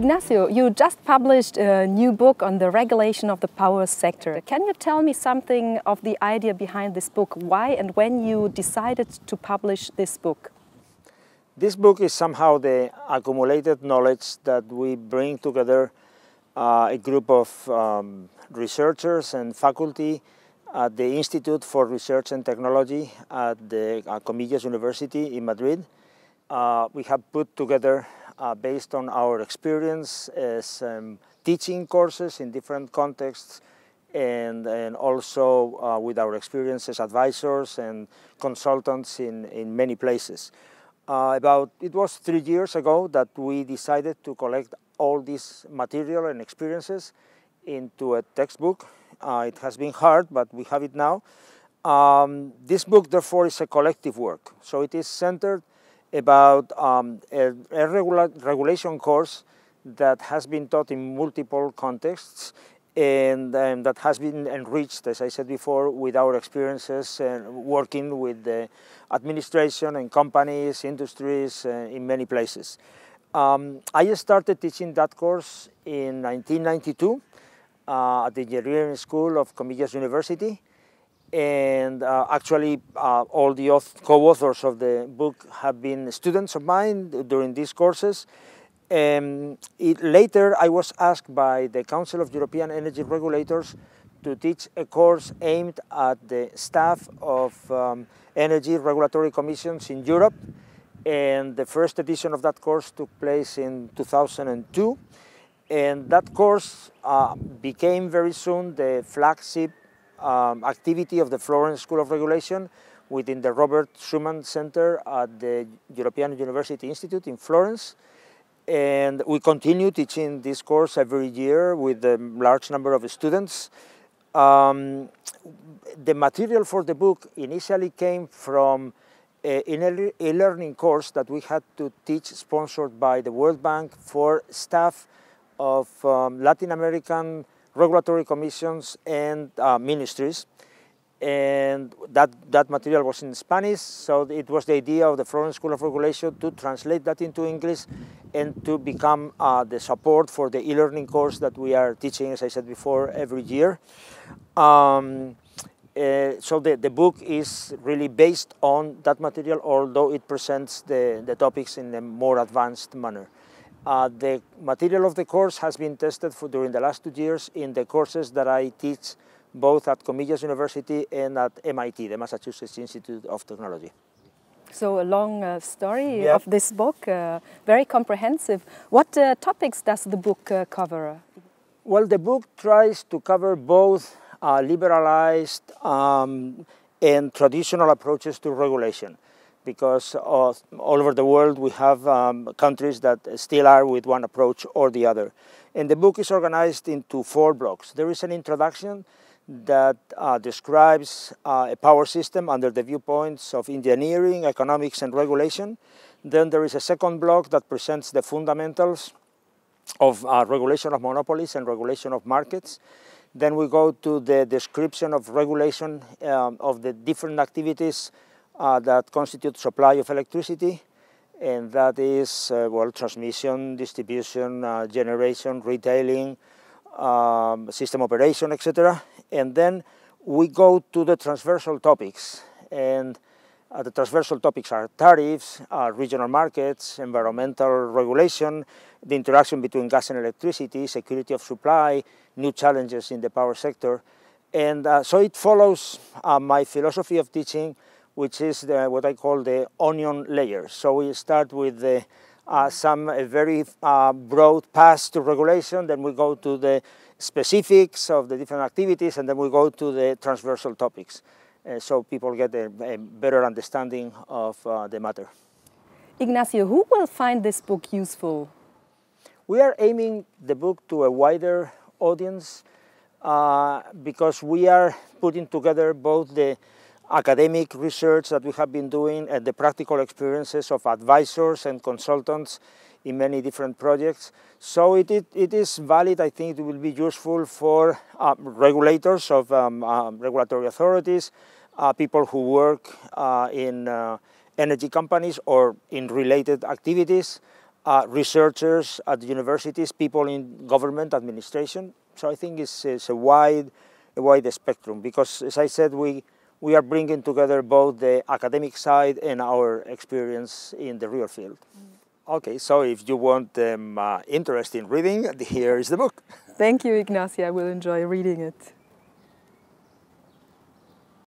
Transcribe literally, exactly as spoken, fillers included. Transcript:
Ignacio, you just published a new book on the regulation of the power sector. Can you tell me something of the idea behind this book? Why and when you decided to publish this book? This book is somehow the accumulated knowledge that we bring together uh, a group of um, researchers and faculty at the Institute for Research and Technology at the uh, Comillas University in Madrid. Uh, we have put together, uh, based on our experience as um, teaching courses in different contexts, and, and also uh, with our experience as advisors and consultants in, in many places. Uh, about, it was three years ago that we decided to collect all this material and experiences into a textbook. Uh, it has been hard, but we have it now. Um, this book, therefore, is a collective work. So it is centered about um, a, a regula regulation course that has been taught in multiple contexts and, and that has been enriched, as I said before, with our experiences and uh, working with the administration and companies, industries, uh, in many places. Um, I started teaching that course in nineteen ninety-two uh, at the Engineering School of Comillas University. And uh, actually uh, all the co-authors of the book have been students of mine during these courses. Um, it, later I was asked by the Council of European Energy Regulators to teach a course aimed at the staff of um, energy regulatory commissions in Europe, and the first edition of that course took place in two thousand two, and that course uh, became very soon the flagship Um, activity of the Florence School of Regulation within the Robert Schuman Centre at the European University Institute in Florence. And we continue teaching this course every year with a large number of students. Um, the material for the book initially came from a, an e-learning course that we had to teach, sponsored by the World Bank, for staff of um, Latin American regulatory commissions and uh, ministries, and that, that material was in Spanish, so it was the idea of the Florence School of Regulation to translate that into English and to become uh, the support for the e-learning course that we are teaching, as I said before, every year. Um, uh, so the, the book is really based on that material, although it presents the, the topics in a more advanced manner. Uh, the material of the course has been tested for during the last two years in the courses that I teach both at Comillas University and at M I T, the Massachusetts Institute of Technology. So a long uh, story yeah. of this book, uh, very comprehensive. What uh, topics does the book uh, cover? Well, the book tries to cover both uh, liberalized um, and traditional approaches to regulation, because uh, all over the world we have um, countries that still are with one approach or the other. And the book is organized into four blocks. There is an introduction that uh, describes uh, a power system under the viewpoints of engineering, economics and regulation. Then there is a second block that presents the fundamentals of uh, regulation of monopolies and regulation of markets. Then we go to the description of regulation um, of the different activities Uh, that constitute supply of electricity, and that is, uh, well, transmission, distribution, uh, generation, retailing, um, system operation, et cetera. And then we go to the transversal topics, and uh, the transversal topics are tariffs, uh, regional markets, environmental regulation, the interaction between gas and electricity, security of supply, new challenges in the power sector. And uh, so it follows uh, my philosophy of teaching, which is the, what I call the onion layer. So we start with the, uh, some a very uh, broad path to regulation, then we go to the specifics of the different activities, and then we go to the transversal topics. Uh, so people get a, a better understanding of uh, the matter. Ignacio, who will find this book useful? We are aiming the book to a wider audience uh, because we are putting together both the academic research that we have been doing and the practical experiences of advisors and consultants in many different projects. So it, it, it is valid. I think it will be useful for uh, regulators of um, uh, regulatory authorities, uh, people who work uh, in uh, energy companies or in related activities, uh, researchers at universities, people in government administration. So I think it's, it's a wide, a wide spectrum, because as I said, we, we are bringing together both the academic side and our experience in the real field. Mm. Okay, so if you want um, uh, interest in reading, here is the book. Thank you, Ignacio. I will enjoy reading it.